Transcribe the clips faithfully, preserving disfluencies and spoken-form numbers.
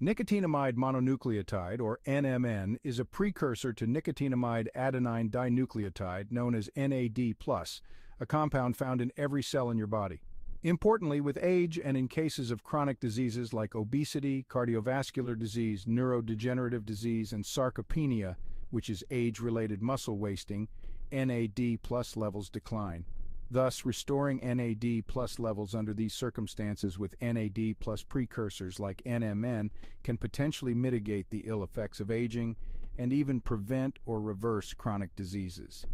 Nicotinamide mononucleotide, or N M N, is a precursor to nicotinamide adenine dinucleotide, known as N A D plus, a compound found in every cell in your body. Importantly, with age and in cases of chronic diseases like obesity, cardiovascular disease, neurodegenerative disease, and sarcopenia, which is age-related muscle wasting, N A D plus levels decline. Thus, restoring N A D plus levels under these circumstances with N A D plus precursors like N M N can potentially mitigate the ill effects of aging and even prevent or reverse chronic diseases.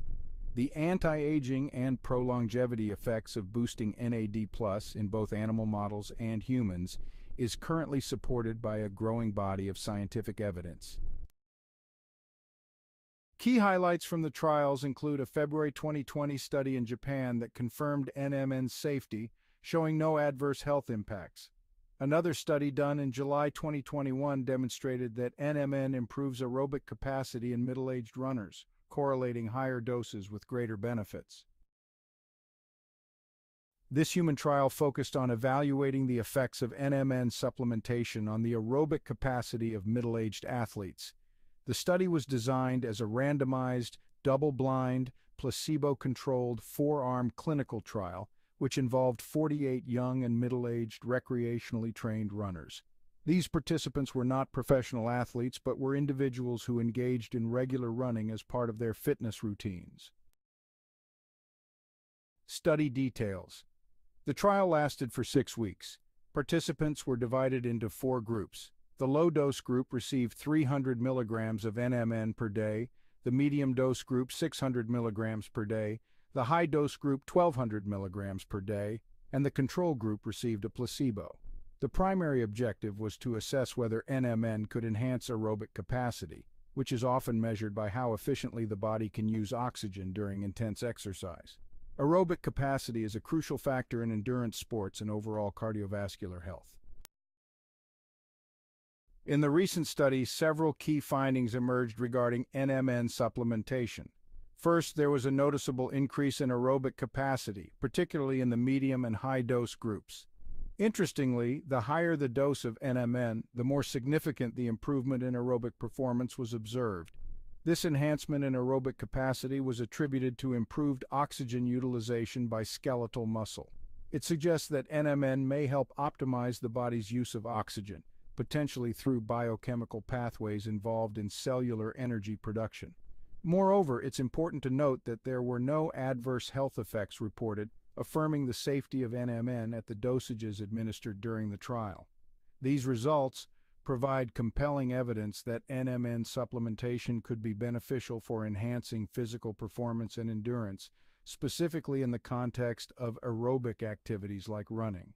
The anti-aging and prolongevity effects of boosting N A D plus in both animal models and humans is currently supported by a growing body of scientific evidence. Key highlights from the trials include a February twenty twenty study in Japan that confirmed N M N's safety, showing no adverse health impacts. Another study done in July twenty twenty-one demonstrated that N M N improves aerobic capacity in middle-aged runners, correlating higher doses with greater benefits. This human trial focused on evaluating the effects of N M N supplementation on the aerobic capacity of middle-aged athletes. The study was designed as a randomized, double-blind, placebo-controlled, four-arm clinical trial, which involved forty-eight young and middle-aged, recreationally trained runners. These participants were not professional athletes, but were individuals who engaged in regular running as part of their fitness routines. Study details. The trial lasted for six weeks. Participants were divided into four groups. The low-dose group received three hundred milligrams of N M N per day, the medium-dose group six hundred milligrams per day, the high-dose group twelve hundred milligrams per day, and the control group received a placebo. The primary objective was to assess whether N M N could enhance aerobic capacity, which is often measured by how efficiently the body can use oxygen during intense exercise. Aerobic capacity is a crucial factor in endurance sports and overall cardiovascular health. In the recent study, several key findings emerged regarding N M N supplementation. First, there was a noticeable increase in aerobic capacity, particularly in the medium and high-dose groups. Interestingly, the higher the dose of N M N, the more significant the improvement in aerobic performance was observed. This enhancement in aerobic capacity was attributed to improved oxygen utilization by skeletal muscle. It suggests that N M N may help optimize the body's use of oxygen, potentially through biochemical pathways involved in cellular energy production. Moreover, it's important to note that there were no adverse health effects reported, affirming the safety of N M N at the dosages administered during the trial. These results provide compelling evidence that N M N supplementation could be beneficial for enhancing physical performance and endurance, specifically in the context of aerobic activities like running.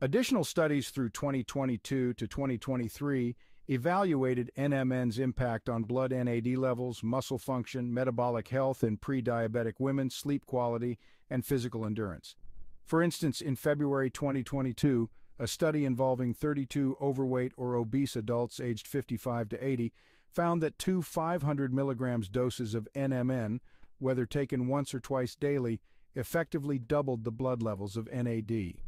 Additional studies through twenty twenty-two to twenty twenty-three evaluated N M N's impact on blood N A D levels, muscle function, metabolic health in pre-diabetic women, sleep quality, and physical endurance. For instance, in February twenty twenty-two, a study involving thirty-two overweight or obese adults aged fifty-five to eighty found that two five hundred milligrams doses of N M N, whether taken once or twice daily, effectively doubled the blood levels of N A D.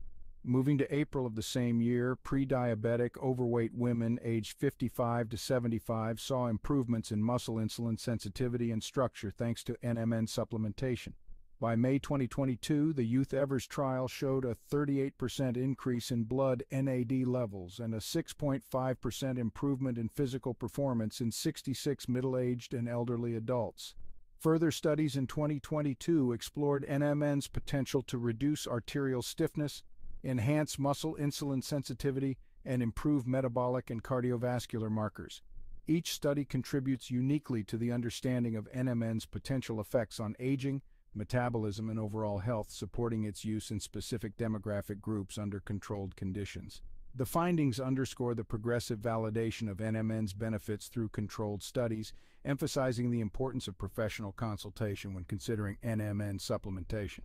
Moving to April of the same year, pre-diabetic overweight women aged fifty-five to seventy-five saw improvements in muscle insulin sensitivity and structure thanks to N M N supplementation. By May twenty twenty-two, the Youth Evers trial showed a thirty-eight percent increase in blood N A D levels and a six point five percent improvement in physical performance in sixty-six middle-aged and elderly adults. Further studies in twenty twenty-two explored N M N's potential to reduce arterial stiffness, enhance muscle insulin sensitivity, and improve metabolic and cardiovascular markers. Each study contributes uniquely to the understanding of N M N's potential effects on aging, metabolism, and overall health, supporting its use in specific demographic groups under controlled conditions. The findings underscore the progressive validation of N M N's benefits through controlled studies, emphasizing the importance of professional consultation when considering N M N supplementation.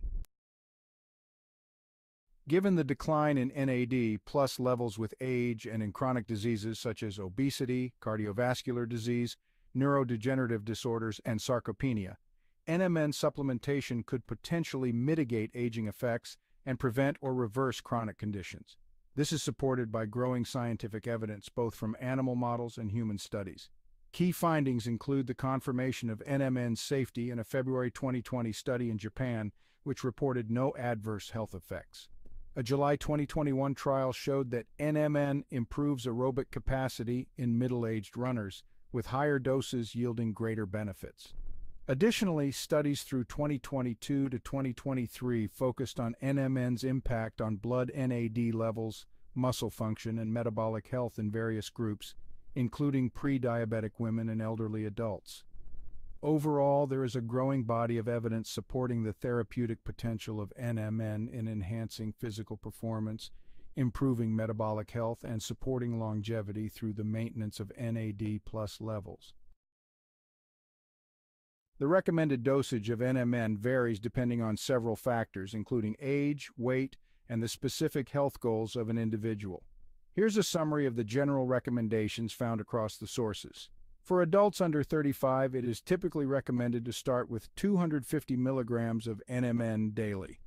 Given the decline in N A D plus levels with age and in chronic diseases such as obesity, cardiovascular disease, neurodegenerative disorders, and sarcopenia, N M N supplementation could potentially mitigate aging effects and prevent or reverse chronic conditions. This is supported by growing scientific evidence, both from animal models and human studies. Key findings include the confirmation of N M N safety in a February twenty twenty study in Japan, which reported no adverse health effects. A July twenty twenty-one trial showed that N M N improves aerobic capacity in middle-aged runners, with higher doses yielding greater benefits. Additionally, studies through twenty twenty-two to twenty twenty-three focused on N M N's impact on blood N A D levels, muscle function, and metabolic health in various groups, including pre-diabetic women and elderly adults. Overall, there is a growing body of evidence supporting the therapeutic potential of N M N in enhancing physical performance, improving metabolic health, and supporting longevity through the maintenance of N A D plus levels. The recommended dosage of N M N varies depending on several factors, including age, weight, and the specific health goals of an individual. Here's a summary of the general recommendations found across the sources. For adults under thirty-five, it is typically recommended to start with two hundred fifty milligrams of N M N daily.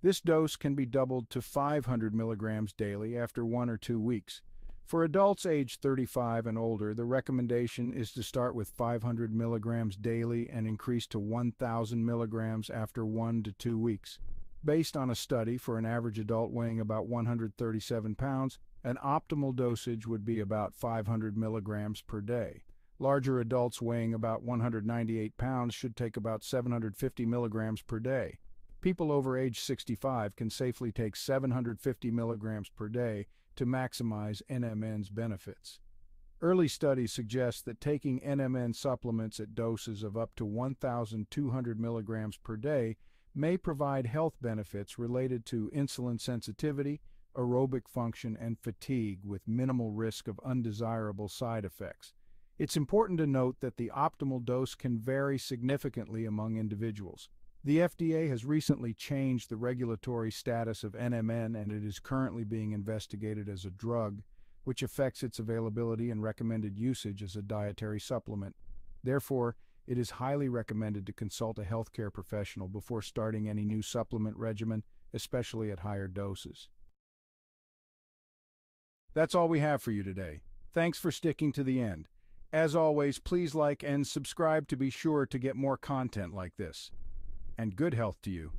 This dose can be doubled to five hundred milligrams daily after one or two weeks. For adults age thirty-five and older, the recommendation is to start with five hundred milligrams daily and increase to one thousand milligrams after one to two weeks. Based on a study for an average adult weighing about one hundred thirty-seven pounds, an optimal dosage would be about five hundred milligrams per day. Larger adults weighing about one hundred ninety-eight pounds should take about seven hundred fifty milligrams per day. People over age sixty-five can safely take seven hundred fifty milligrams per day to maximize N M N's benefits. Early studies suggest that taking N M N supplements at doses of up to one thousand two hundred milligrams per day may provide health benefits related to insulin sensitivity, aerobic function, and fatigue, with minimal risk of undesirable side effects. It's important to note that the optimal dose can vary significantly among individuals. The F D A has recently changed the regulatory status of N M N, and it is currently being investigated as a drug, which affects its availability and recommended usage as a dietary supplement. Therefore, it is highly recommended to consult a healthcare professional before starting any new supplement regimen, especially at higher doses. That's all we have for you today. Thanks for sticking to the end. As always, please like and subscribe to be sure to get more content like this. And good health to you.